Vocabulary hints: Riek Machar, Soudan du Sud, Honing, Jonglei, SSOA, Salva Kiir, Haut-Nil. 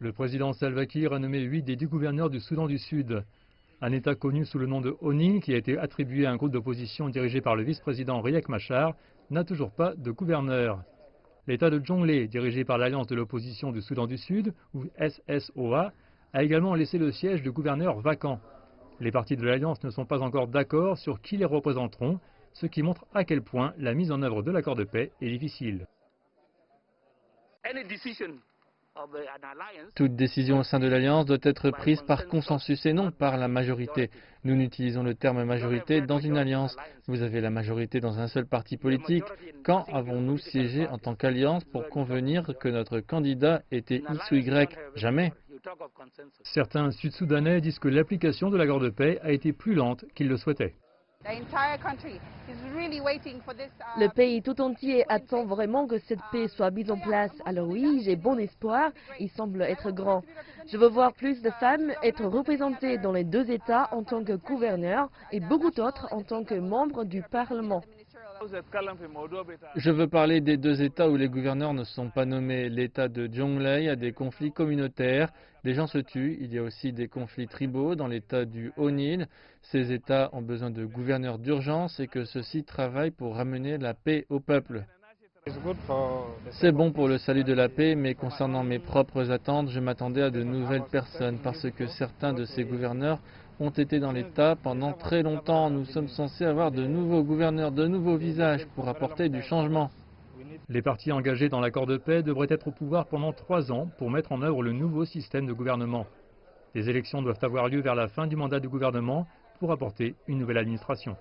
Le président Salva Kiir a nommé 8 des 10 gouverneurs du Soudan du Sud, un État connu sous le nom de Honing, qui a été attribué à un groupe d'opposition dirigé par le vice-président Riek Machar, n'a toujours pas de gouverneur. L'État de Jonglei, dirigé par l'Alliance de l'opposition du Soudan du Sud, ou SSOA, a également laissé le siège de gouverneur vacant. Les partis de l'Alliance ne sont pas encore d'accord sur qui les représenteront, ce qui montre à quel point la mise en œuvre de l'accord de paix est difficile. Toute décision au sein de l'Alliance doit être prise par consensus et non par la majorité. Nous n'utilisons le terme majorité dans une alliance. Vous avez la majorité dans un seul parti politique. Quand avons-nous siégé en tant qu'alliance pour convenir que notre candidat était X ou Y? Jamais. Certains Sud-Soudanais disent que l'application de l'accord de paix a été plus lente qu'ils le souhaitaient. Le pays tout entier attend vraiment que cette paix soit mise en place. Alors oui, j'ai bon espoir, il semble être grand. Je veux voir plus de femmes être représentées dans les deux États en tant que gouverneurs et beaucoup d'autres en tant que membres du Parlement. Je veux parler des deux États où les gouverneurs ne sont pas nommés. L'État de Jonglei a des conflits communautaires, des gens se tuent, il y a aussi des conflits tribaux dans l'État du Haut-Nil. Ces États ont besoin de gouverneurs d'urgence et que ceux-ci travaillent pour ramener la paix au peuple. C'est bon pour le salut de la paix, mais concernant mes propres attentes, je m'attendais à de nouvelles personnes parce que certains de ces gouverneurs ont été dans l'État pendant très longtemps. Nous sommes censés avoir de nouveaux gouverneurs, de nouveaux visages pour apporter du changement. Les partis engagés dans l'accord de paix devraient être au pouvoir pendant 3 ans pour mettre en œuvre le nouveau système de gouvernement. Les élections doivent avoir lieu vers la fin du mandat du gouvernement pour apporter une nouvelle administration.